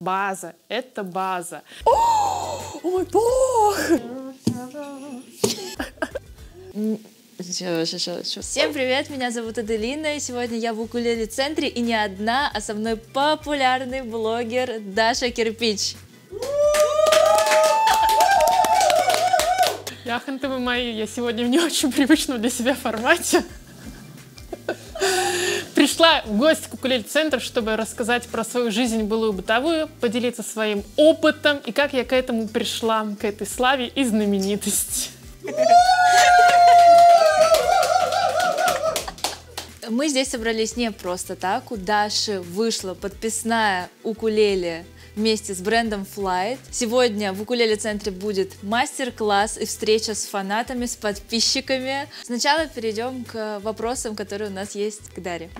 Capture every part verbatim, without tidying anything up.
База, это база. О, мой бог! Всем привет, меня зовут Аделина, и сегодня я в Укулеле-центре, и не одна, а со мной популярный блогер Даша Кирпич. Яхонты вы мои, я сегодня в не очень привычном для себя формате. Пришла в гости к Укулеле-центру, чтобы рассказать про свою жизнь былую бытовую, поделиться своим опытом и как я к этому пришла, к этой славе и знаменитости. Мы здесь собрались не просто так. У Даши вышла подписная укулеле вместе с брендом Flight. Сегодня в Укулеле-центре будет мастер-класс и встреча с фанатами, с подписчиками. Сначала перейдем к вопросам, которые у нас есть к Даре.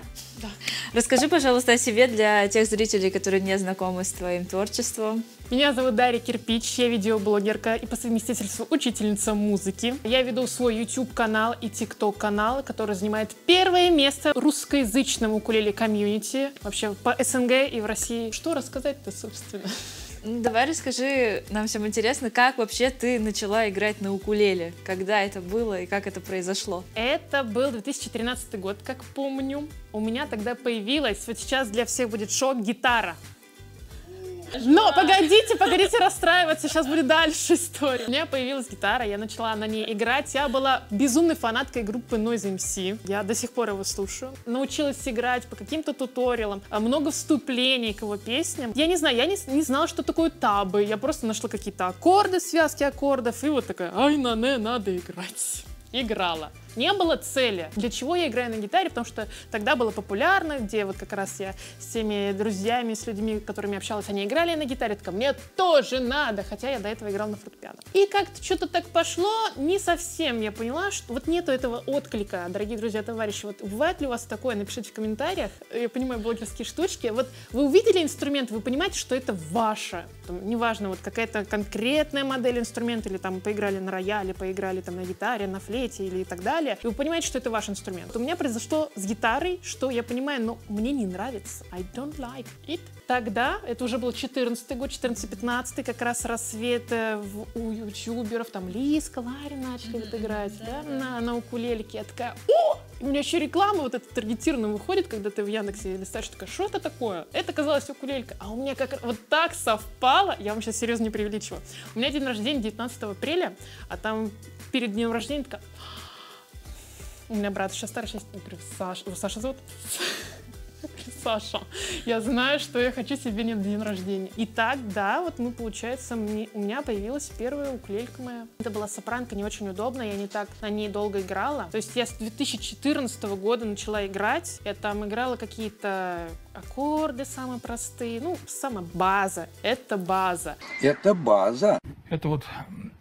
Да. Расскажи, пожалуйста, о себе для тех зрителей, которые не знакомы с твоим творчеством. Меня зовут Дарья Кирпич, я видеоблогерка и по совместительству учительница музыки. Я веду свой YouTube-канал и TikTok-канал, который занимает первое место в русскоязычном укулеле-комьюнити, вообще по СНГ и в России. Что рассказать-то, собственно? Давай расскажи, нам всем интересно, как вообще ты начала играть на укулеле? Когда это было и как это произошло? Это был две тысячи тринадцатый год, как помню. У меня тогда появилась, вот сейчас для всех будет шок, гитара. Но погодите, погодите расстраиваться, сейчас будет дальше история. У меня появилась гитара, я начала на ней играть. Я была безумной фанаткой группы Нойз Эм Си. Я до сих пор его слушаю. Научилась играть по каким-то туториалам. Много вступлений к его песням. Я не знаю, я не, не знала, что такое табы. Я просто нашла какие-то аккорды, связки аккордов. И вот такая, ай, на не, надо играть. Играла. Не было цели, для чего я играю на гитаре, потому что тогда было популярно, где вот как раз я с теми друзьями, с людьми, с которыми общалась, они играли на гитаре, такая, мне тоже надо, хотя я до этого играла на фортепиано. И как-то что-то так пошло, не совсем я поняла, что вот нету этого отклика, дорогие друзья, товарищи, вот бывает ли у вас такое, напишите в комментариях, я понимаю блогерские штучки, вот вы увидели инструмент, вы понимаете, что это ваше, там, неважно, вот какая-то конкретная модель инструмента, или там поиграли на рояле, поиграли там на гитаре, на флейте или и так далее. И вы понимаете, что это ваш инструмент. У меня произошло с гитарой, что я понимаю, но мне не нравится. I don't like it. Тогда, это уже был четырнадцатый год, четырнадцатый-пятнадцатый, как раз рассвет в, у ютуберов, там Лиска, Ларри начали mm-hmm. вот играть, да, да, на, на укулелике. Я такая, о! И у меня еще реклама вот эта таргетированная выходит, когда ты в Яндексе листаешь, такая, что это такое? Это оказалась укулелька. А у меня как вот так совпало, я вам сейчас серьезно не преувеличиваю. У меня день рождения девятнадцатого апреля, а там перед днем рождения такая... У меня брат сейчас старший, я говорю, Саша, его Саша зовут? Саша, я знаю, что я хочу себе на день рождения. И так, да, вот мы, получается, мне, у меня появилась первая укулелька моя. Это была сопранка, не очень удобно, я не так на ней долго играла. То есть я с две тысячи четырнадцатого года начала играть, я там играла какие-то аккорды самые простые, ну, самая база, это база. Это база. Это вот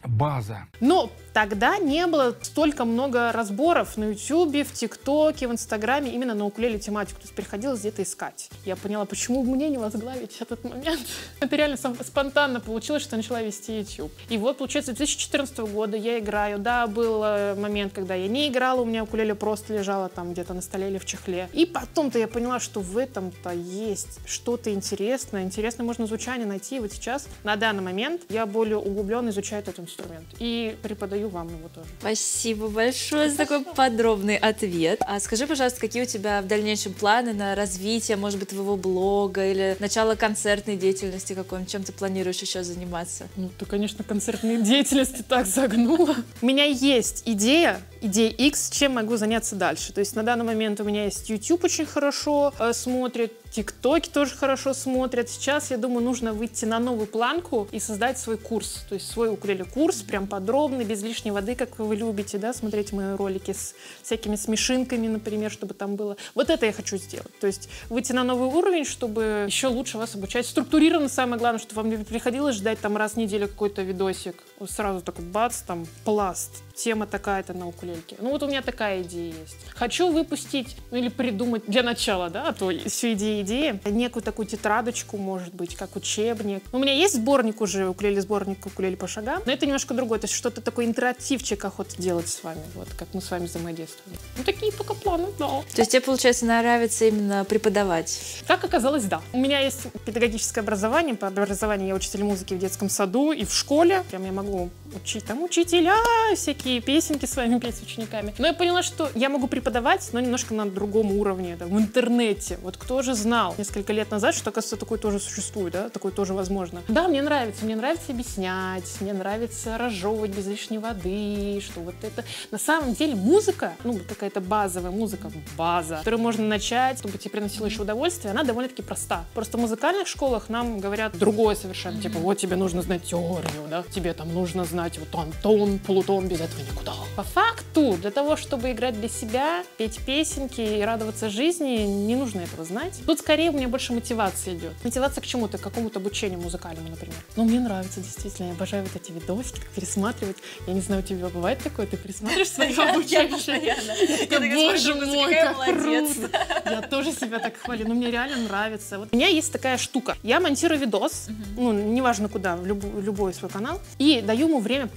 база. Но тогда не было столько много разборов на ютубе, в тиктоке, в инстаграме, именно на укулеле тематику. То есть приходилось где-то искать. Я поняла, почему мне не возглавить этот момент. Это реально спонтанно получилось, что я начала вести ютуб. И вот, получается, с две тысячи четырнадцатого года я играю. Да, был момент, когда я не играла, у меня укулеле просто лежала там где-то на столе или в чехле. И потом-то я поняла, что в этом-то есть что-то интересное. Интересное можно звучание найти. И вот сейчас, на данный момент, я более углубленно изучаю этот инструмент. И преподаю вам его тоже. Спасибо большое за такой подробный ответ. А скажи, пожалуйста, какие у тебя в дальнейшем планы на развитие, может быть, твоего блога или начало концертной деятельности какой-нибудь? Чем ты планируешь еще заниматься? Ну, ты, конечно, концертной деятельности так загнула. У меня есть идея, идея X, чем могу заняться дальше. То есть на данный момент у меня есть YouTube очень хорошо э, смотрит, TikTok тоже хорошо смотрят. Сейчас, я думаю, нужно выйти на новую планку и создать свой курс. То есть свой укулеле-курс, прям подробный, без лишней воды, как вы любите, да, смотреть мои ролики с всякими смешинками, например, чтобы там было. Вот это я хочу сделать. То есть выйти на новый уровень, чтобы еще лучше вас обучать. Структурированно, самое главное, чтобы вам не приходилось ждать там раз в неделю какой-то видосик. сразу такой бац, там пласт, тема такая-то на укулельке. Ну вот у меня такая идея есть. Хочу выпустить, ну или придумать для начала, да, а то все идеи идеи. Некую такую тетрадочку, может быть, как учебник. У меня есть сборник уже, укулеле-сборник, укулеле по шагам, но это немножко другое, то есть что-то такое интерактивчик охота делать с вами, вот, как мы с вами взаимодействуем. Ну такие пока планы, да. То есть тебе, получается, нравится именно преподавать? Так оказалось, да. У меня есть педагогическое образование, по образованию я учитель музыки в детском саду и в школе. Прям я могу учить там учителя, всякие песенки с вами петь с учениками. Но я поняла, что я могу преподавать, но немножко на другом уровне, да, в интернете. Вот кто же знал несколько лет назад, что, оказывается, такое тоже существует, да, такое тоже возможно. Да, мне нравится, мне нравится объяснять, мне нравится разжевывать без лишней воды, что вот это... На самом деле музыка, ну, какая-то базовая музыка, база, которую можно начать, чтобы тебе приносило еще удовольствие, она довольно-таки проста. Просто в музыкальных школах нам говорят другое совершенно, типа, вот тебе нужно знать теорию, да, тебе там нужно знать вот Антон, Плутон, без этого никуда. По факту, для того, чтобы играть для себя, петь песенки и радоваться жизни, не нужно этого знать. Тут скорее у меня больше мотивация идет. Мотивация к чему-то, к какому-то обучению музыкальному, например. Ну, мне нравится, действительно, я обожаю вот эти видосики, так пересматривать. Я не знаю, у тебя бывает такое, ты пересматриваешь своих обучающих? Боже мой, как круто! Я тоже себя так хвалю, но мне реально нравится. Вот у меня есть такая штука. Я монтирую видос, ну, неважно куда, в любой свой канал, и даю ему время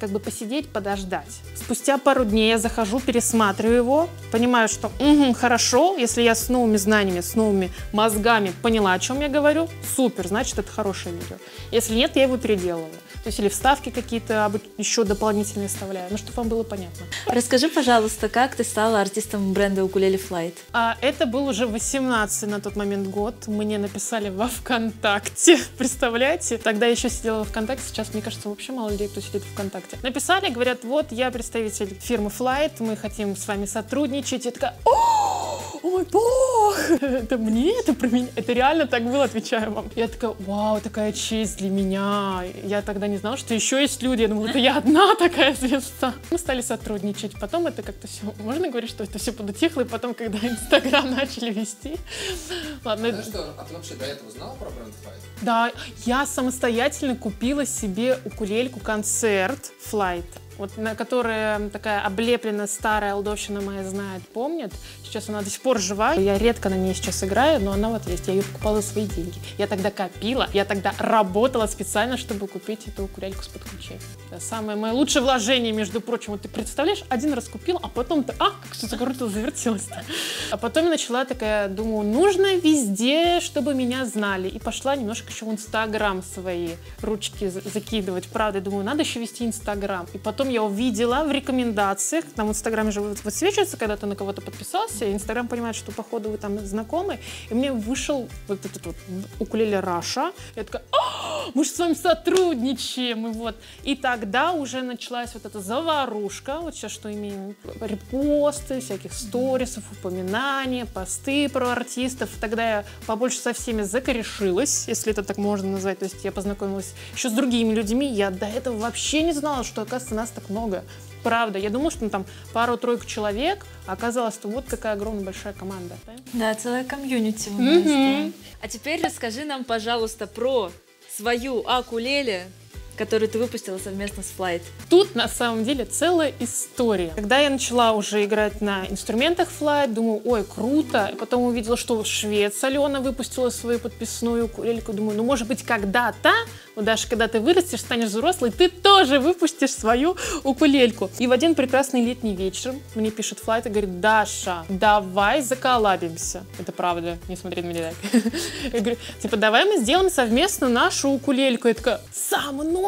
как бы посидеть, подождать. Спустя пару дней я захожу, пересматриваю его, понимаю, что угу, хорошо, если я с новыми знаниями, с новыми мозгами поняла, о чем я говорю, супер, значит, это хорошее видео. Если нет, я его переделываю. То есть или вставки какие-то еще дополнительные вставляю, ну, чтобы вам было понятно. Расскажи, пожалуйста, как ты стала артистом бренда «Укулеле Flight»? А, это был уже восемнадцатый на тот момент год. Мне написали во ВКонтакте, представляете? Тогда я еще сидела во ВКонтакте, сейчас, мне кажется, вообще мало людей, кто сидит в ВКонтакте. Написали, говорят, вот, я представитель фирмы Flight, мы хотим с вами сотрудничать. Я такая, о, о мой бог, это мне, это про меня, это реально так было, отвечаю вам. Я такая, вау, такая честь для меня. Я тогда не знала, что еще есть люди, я думала, это я одна такая звезда. Мы стали сотрудничать, потом это как-то все, можно говорить, что это все подутихло, и потом, когда Инстаграм начали вести, ладно. Ну что, а ты вообще до этого знала про бренд Flight? Да, я самостоятельно купила себе укулельку концерт Flight. Вот, на которой такая облеплена старая олдовщина моя знает, помнит. Сейчас она до сих пор жива. Я редко на ней сейчас играю, но она вот есть. Я ее покупала за свои деньги. Я тогда копила, я тогда работала специально, чтобы купить эту укулельку с подключением. Это самое мое лучшее вложение, между прочим. Вот ты представляешь, один раз купил, а потом ты, а, как все закрутилось, завертелось-то. А потом я начала такая, думаю, нужно везде, чтобы меня знали. И пошла немножко еще в Инстаграм свои ручки закидывать. Правда, я думаю, надо еще вести Инстаграм. И потом я увидела в рекомендациях, там в Инстаграме же высвечивается, когда ты на кого-то подписался, Инстаграм понимает, что походу вы там знакомы, и мне вышел вот этот вот укулеле Раша, я такая, о, мы же с вами сотрудничаем, и вот, и тогда уже началась вот эта заварушка, вот сейчас что имеем, репосты, всяких сторисов, упоминания, посты про артистов, тогда я побольше со всеми закорешилась, если это так можно назвать, то есть я познакомилась еще с другими людьми, я до этого вообще не знала, что, оказывается, нас так много. Правда, я думала, что ну, там пару-тройку человек, а оказалось, что вот какая огромная большая команда. Да, да, целая комьюнити у нас. Mm-hmm. Да. А теперь расскажи нам, пожалуйста, про свою укулеле, которую ты выпустила совместно с Flight. Тут, на самом деле, целая история. Когда я начала уже играть на инструментах Flight, думаю, ой, круто. Потом увидела, что Швец Алена выпустила свою подписную укулельку. Думаю, ну, может быть, когда-то, ну, даже когда ты вырастешь, станешь взрослый, ты тоже выпустишь свою укулельку. И в один прекрасный летний вечер мне пишет Flight и говорит, Даша, давай заколлабимся. Это правда, не смотри на меня так. Я говорю, типа, давай мы сделаем совместно нашу укулельку. Я такая, со мной?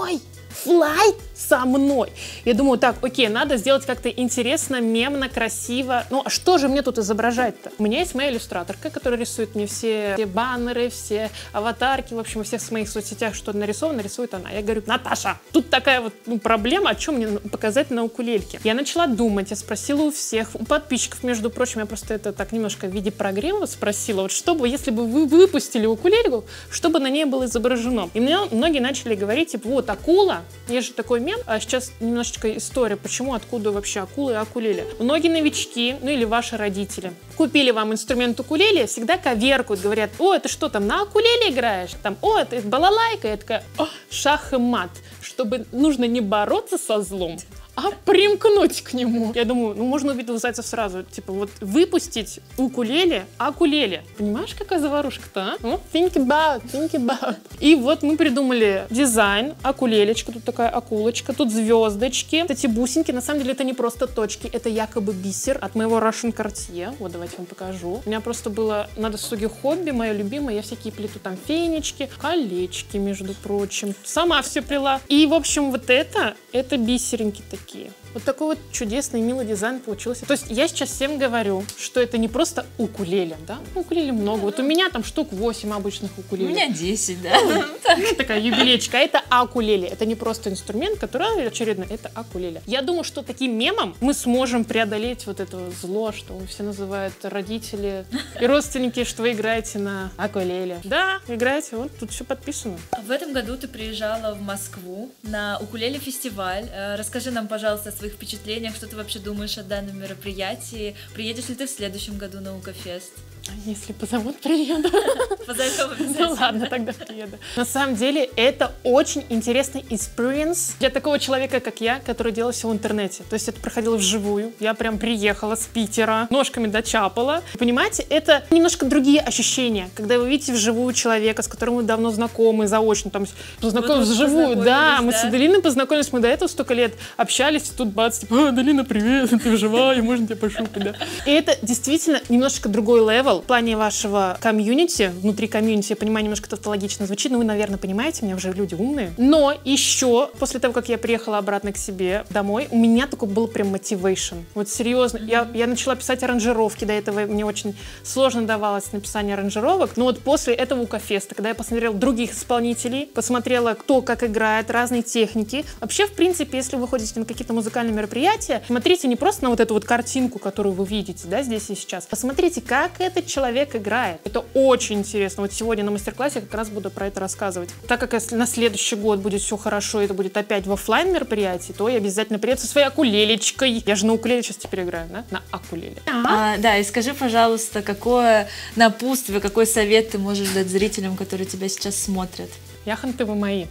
Flight со мной. Я думаю, так, окей, надо сделать как-то интересно, мемно, красиво. Ну, а что же мне тут изображать-то? У меня есть моя иллюстраторка, которая рисует мне все, все баннеры, все аватарки, в общем, у всех в моих соцсетях, что нарисовано, рисует она. Я говорю, Наташа, тут такая вот ну, проблема, о чем мне показать на укулельке. Я начала думать, я спросила у всех, у подписчиков, между прочим, я просто это так немножко в виде прогрева спросила, вот что бы, если бы вы выпустили укулельку, что бы на ней было изображено. И мне многие начали говорить, типа, вот, акула, есть же такой мем, а сейчас немножечко история, почему, откуда вообще акулы и укулеле. Многие новички, ну или ваши родители, купили вам инструмент укулеле, всегда коверкуют, говорят, о, это что там, на укулеле играешь? Там, о, это балалайка, я такая, шах и мат. чтобы нужно не бороться со злом, а примкнуть к нему. Я думаю, ну можно убить двух зайцев сразу. Типа вот выпустить укулеле, акулеле. Понимаешь, какая заварушка-то, а? Oh, think about, think about. И вот мы придумали дизайн, акулелечка, тут такая акулочка, тут звездочки. Эти бусинки, на самом деле, это не просто точки, это якобы бисер от моего Russian Cartier. Вот, давайте вам покажу. У меня просто было, надо суги хобби, мое любимое, я всякие плету там фенечки, колечки, между прочим. Сама все плела. И, в общем, вот это, это бисеринки такие. Вот такой вот чудесный, милый дизайн получился. То есть я сейчас всем говорю, что это не просто укулеле, да? Укулеле много. Вот у меня там штук восемь обычных укулеле. У меня десять, да. Ну, такая юбилечка. Это акулеле. Это не просто инструмент, который, очередно, это акулеле. Я думаю, что таким мемом мы сможем преодолеть вот это зло, что все называют родители и родственники, что вы играете на акулеле. Да, играете. Вот тут все подписано. В этом году ты приезжала в Москву на укулеле-фестиваль. Расскажи нам, пожалуйста, о своих впечатлениях, что ты вообще думаешь о данном мероприятии, приедешь ли ты в следующем году на Укафест? Если позовут, приеду. Позовем, ну ладно, тогда приеду. На самом деле, это очень интересный experience для такого человека, как я, который делал все в интернете. То есть это проходило вживую. Я прям приехала с Питера, ножками дочапала. Понимаете, это немножко другие ощущения, когда вы видите вживую человека, с которым вы давно знакомы, заочно, там, познакомились вживую. Да, да, мы с Аделиной познакомились, мы до этого столько лет общались, и тут бац, типа, Аделина, привет, ты живая, можно тебя пошупать, да? И это действительно немножко другой левел. В плане вашего комьюнити, внутри комьюнити, я понимаю, немножко тавтологично звучит, но вы, наверное, понимаете, у меня уже люди умные. Но еще, после того, как я приехала обратно к себе домой, у меня такой был прям motivation. Вот серьезно, mm-hmm. я, я начала писать аранжировки, до этого мне очень сложно давалось написание аранжировок, но вот после этого Укафеста, когда я посмотрела других исполнителей, посмотрела, кто как играет, разные техники. Вообще, в принципе, если вы ходите на какие-то музыкальные мероприятия, смотрите не просто на вот эту вот картинку, которую вы видите, да, здесь и сейчас, посмотрите, как это человек играет. Это очень интересно. Вот сегодня на мастер-классе как раз буду про это рассказывать. Так как если на следующий год будет все хорошо, это будет опять в офлайн мероприятии, то я обязательно приеду со своей акулелечкой. Я же на укулеле сейчас теперь играю, да? На акулеле. А, да, и скажи, пожалуйста, какое напутствие, какой совет ты можешь дать зрителям, которые тебя сейчас смотрят? Яханты вы мои.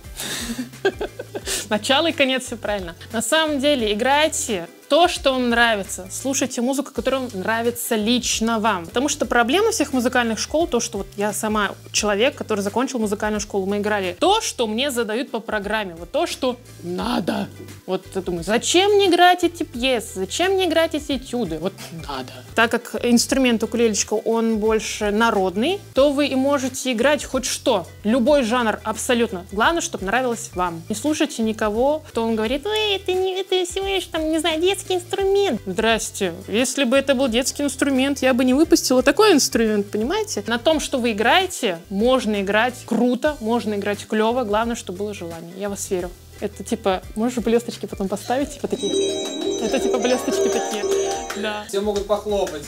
Начало и конец, все правильно. На самом деле, играйте то, что вам нравится. Слушайте музыку, которая вам нравится лично вам. Потому что проблема всех музыкальных школ, то, что вот я сама человек, который закончил музыкальную школу, мы играли то, что мне задают по программе, вот то, что надо. Вот я думаю, зачем мне играть эти пьесы, зачем мне играть эти этюды, вот надо. Так как инструмент укулелечка, он больше народный, то вы и можете играть хоть что, любой жанр абсолютно. Главное, чтобы нравилось вам. Не слушайте никого, кто вам говорит, ой, это, не, это всего лишь там, не знаю, детский инструмент. Здрасте. Если бы это был детский инструмент, я бы не выпустила такой инструмент, понимаете? На том, что вы играете, можно играть круто, можно играть клево. Главное, чтобы было желание. Я вас верю. Это типа, можешь блесточки потом поставить, типа такие. Это типа блесточки такие. Да. Все могут похлопать.